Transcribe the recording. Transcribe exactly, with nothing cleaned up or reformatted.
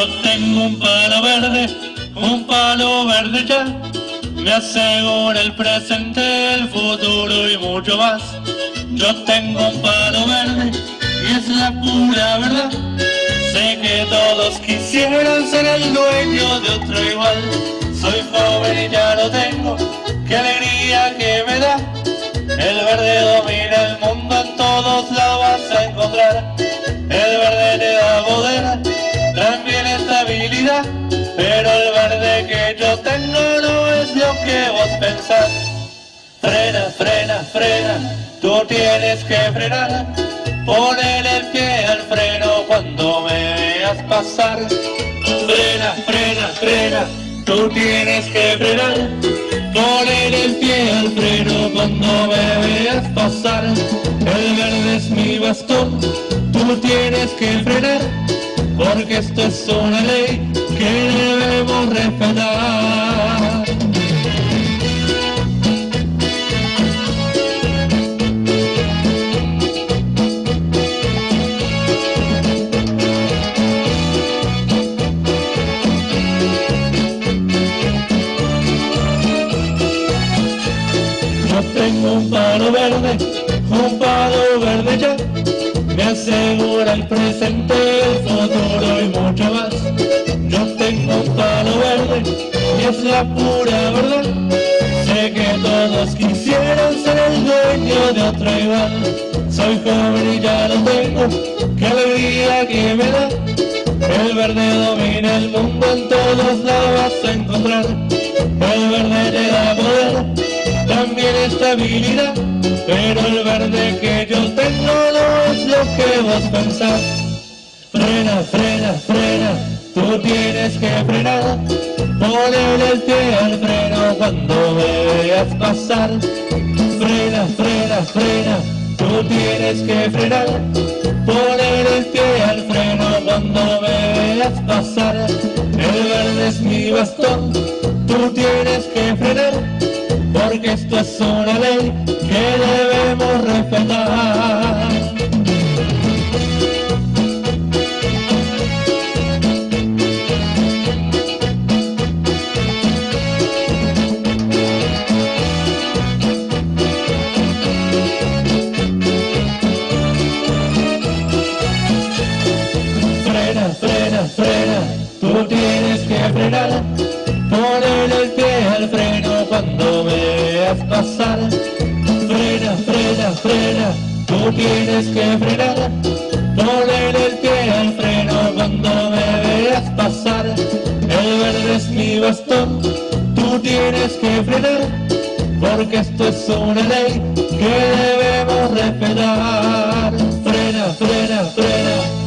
Yo tengo un palo verde, un palo verde ya, me asegura el presente, el futuro y mucho más. Yo tengo un palo verde y es la pura verdad. Sé que todos quisieran ser el dueño de otro igual. Soy pobre y ya lo tengo, qué alegría que me da. El verde domina el mundo, en todos la vas a encontrar. El verde te da poder, también estabilidad, pero el verde que yo tengo no es lo que vos pensás. Frena, frena, frena, tú tienes que frenar, poner el pie al freno cuando me veas pasar. Frena, frena, frena, tú tienes que frenar, poner el pie al freno cuando me veas pasar. El verde es mi bastón, tú tienes que frenar, porque esto es una ley que debemos respetar. Yo tengo un palo verde, un palo verde ya, me asegura el presente, el futuro y mucho más. Yo tengo un palo verde y es la pura verdad. Sé que todos quisieran ser el dueño de otro igual. Soy joven y ya lo tengo, qué alegría que me da. El verde domina el mundo, en todos la vas a encontrar. El verde te da poder, también estabilidad, pero el verde que yo tengo no es lo que vos pensás. Frena, frena, frena, tú tienes que frenar, poner el pie al freno cuando me veas pasar. Frena, frena, frena, tú tienes que frenar, poner el pie al freno cuando me veas pasar. El verde es mi bastón, tú tienes que frenar, porque esto es una ley que debemos respetar. Frena, frena, frena, tú tienes que frenar, poner el pie al freno cuando me veas pasar. Frena, frena, frena, tú tienes que frenar, poner el pie al freno cuando me veas pasar. El verde es mi bastón, tú tienes que frenar, porque esto es una ley que debemos respetar. Frena, frena, frena,